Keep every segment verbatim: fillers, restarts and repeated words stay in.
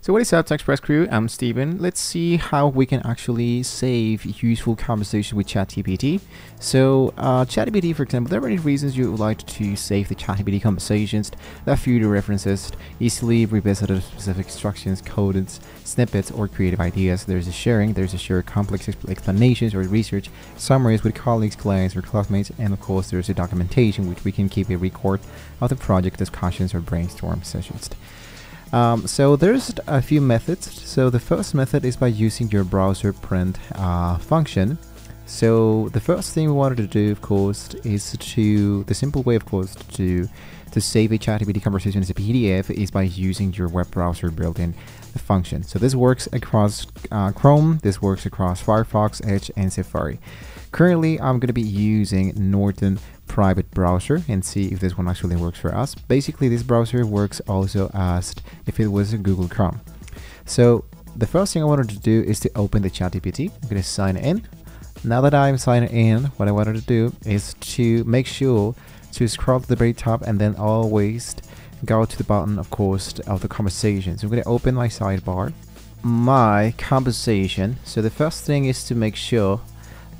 So what is up, Tech Express crew? I'm Steven. Let's see how we can actually save useful conversation with ChatGPT. So uh, ChatGPT, for example, there are many reasons you would like to save the ChatGPT conversations that future references easily revisited specific instructions, codes, snippets, or creative ideas. There's a sharing, there's a shared complex explanations or research summaries with colleagues, clients, or classmates, and of course there's a documentation which we can keep a record of the project discussions or brainstorm sessions. Um, so there's a few methods. So the first method is by using your browser print uh, function. So the first thing we wanted to do, of course, is to the simple way, of course, to to save a ChatGPT conversation as a P D F is by using your web browser built-in function. So this works across uh, Chrome, this works across Firefox, Edge, and Safari. Currently, I'm going to be using Norton Private Browser and see if this one actually works for us. Basically, this browser works also as if it was a Google Chrome. So the first thing I wanted to do is to open the ChatGPT. I'm going to sign in. Now that I'm signed in, what I wanted to do is to make sure to scroll to the very top and then always go to the button, of course, of the conversation. So I'm going to open my sidebar, my conversation. So the first thing is to make sure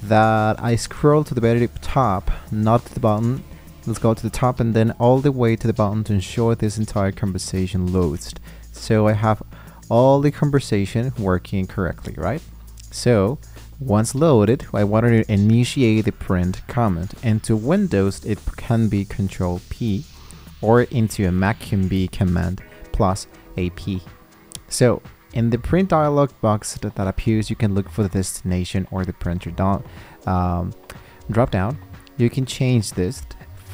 that I scroll to the very top, not to the bottom. Let's go to the top and then all the way to the bottom to ensure this entire conversation loads. So I have all the conversation working correctly, right? So once loaded, I wanted to initiate the print comment, and to Windows it can be control P, or into a Mac can be command plus A P. So in the print dialog box that appears, you can look for the destination or the printer down, um, drop down. You can change this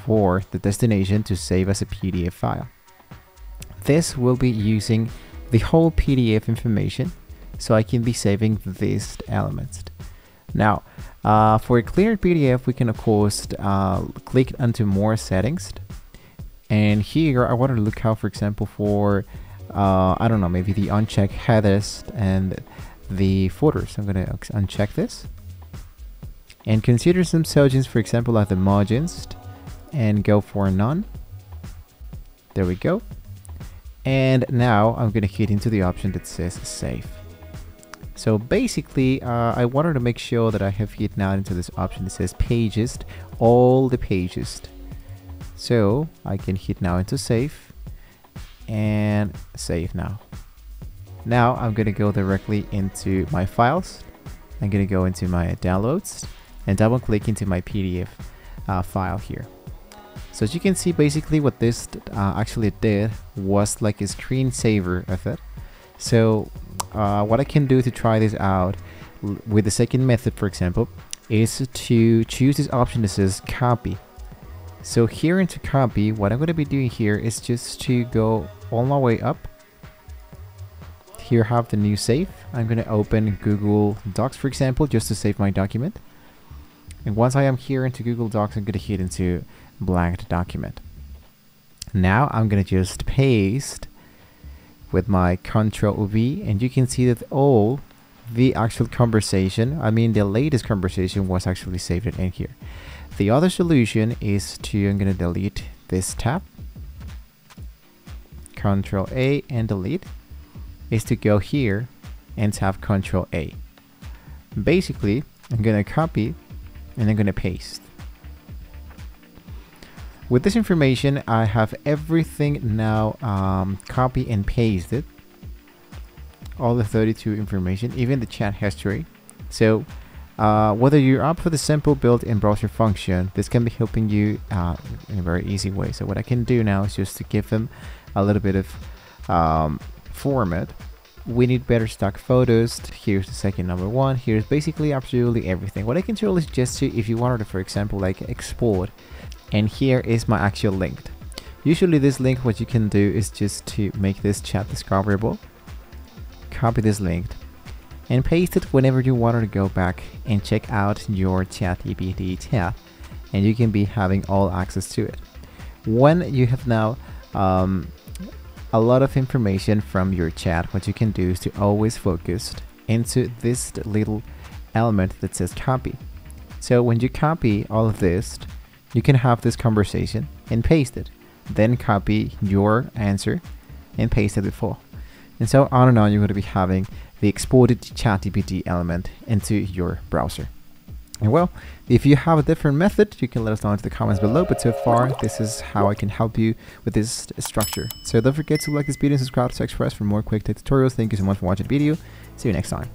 for the destination to save as a P D F file. This will be using the whole P D F information, so I can be saving these elements. Now, uh, for a cleared P D F, we can of course uh, click onto more settings. And here I want to look out, for example, for uh, I don't know, maybe the unchecked headers and the footers. I'm going to uncheck this and consider some settings, for example, like the margins, and go for none. There we go. And now I'm going to hit into the option that says save. So basically, uh, I wanted to make sure that I have hit now into this option that says pages, all the pages. So I can hit now into save and save now. Now I'm going to go directly into my files. I'm going to go into my downloads and double click into my P D F uh, file here. So as you can see, basically what this uh, actually did was like a screensaver of it. So uh, what I can do to try this out with the second method, for example, is to choose this option that says copy. So here into copy, what I'm going to be doing here is just to go all my way up. Here have the new save. I'm going to open Google Docs, for example, just to save my document. And once I am here into Google Docs, I'm going to hit into blank document. Now I'm going to just paste with my control V, and you can see that all the actual conversation, I mean the latest conversation, was actually saved in here. The other solution is to, I'm going to delete this tab, control A and delete, is to go here and tap control A. Basically, I'm going to copy and I'm going to paste. With this information, I have everything now um, copy and pasted, all the thirty-two information, even the chat history. So Uh, whether you're up for the simple built-in browser function, this can be helping you uh, in a very easy way. So what I can do now is just to give them a little bit of um, format. We need better stock photos. Here's the second number one. Here's basically absolutely everything. What I can truly suggest to you, if you wanted to, for example, like export, and here is my actual link. Usually this link, what you can do is just to make this chat discoverable. Copy this link and paste it whenever you want to go back and check out your ChatGPT chat, and you can be having all access to it. When you have now um, a lot of information from your chat, what you can do is to always focus into this little element that says copy. So when you copy all of this, you can have this conversation and paste it, then copy your answer and paste it before. And so on and on, you're going to be having the exported ChatGPT element into your browser. And well, if you have a different method, you can let us know in the comments below. But so far, this is how I can help you with this structure. So don't forget to like this video and subscribe to Tech Express for more quick tech tutorials. Thank you so much for watching the video. See you next time.